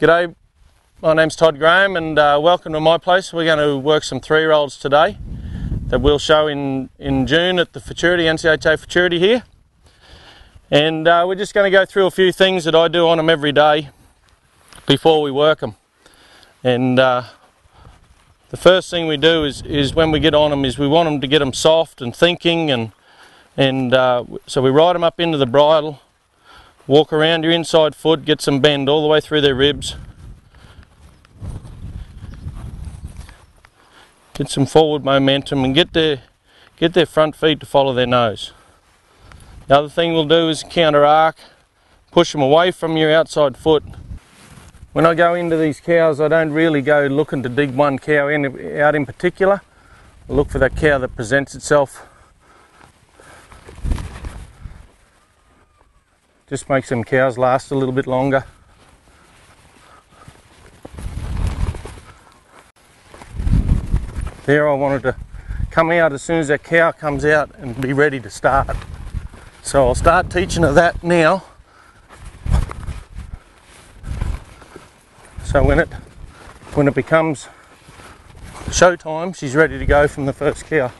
G'day, my name's Todd Graham and welcome to my place. We're going to work some 3-year-olds today that we'll show in June at the Futurity, NCHA Futurity here. And we're just going to go through a few things that I do on them every day before we work them. And the first thing we do is when we get on them is we want them to get them soft and thinking, and so we ride them up into the bridle. Walk around your inside foot, get some bend all the way through their ribs. Get some forward momentum and get their front feet to follow their nose. The other thing we'll do is counter arc, push them away from your outside foot. When I go into these cows, I don't really go looking to dig one cow out in particular. I look for that cow that presents itself. Just makes them cows last a little bit longer. There, I wanted to come out as soon as that cow comes out and be ready to start. So I'll start teaching her that now. So when it becomes show time, she's ready to go from the first cow.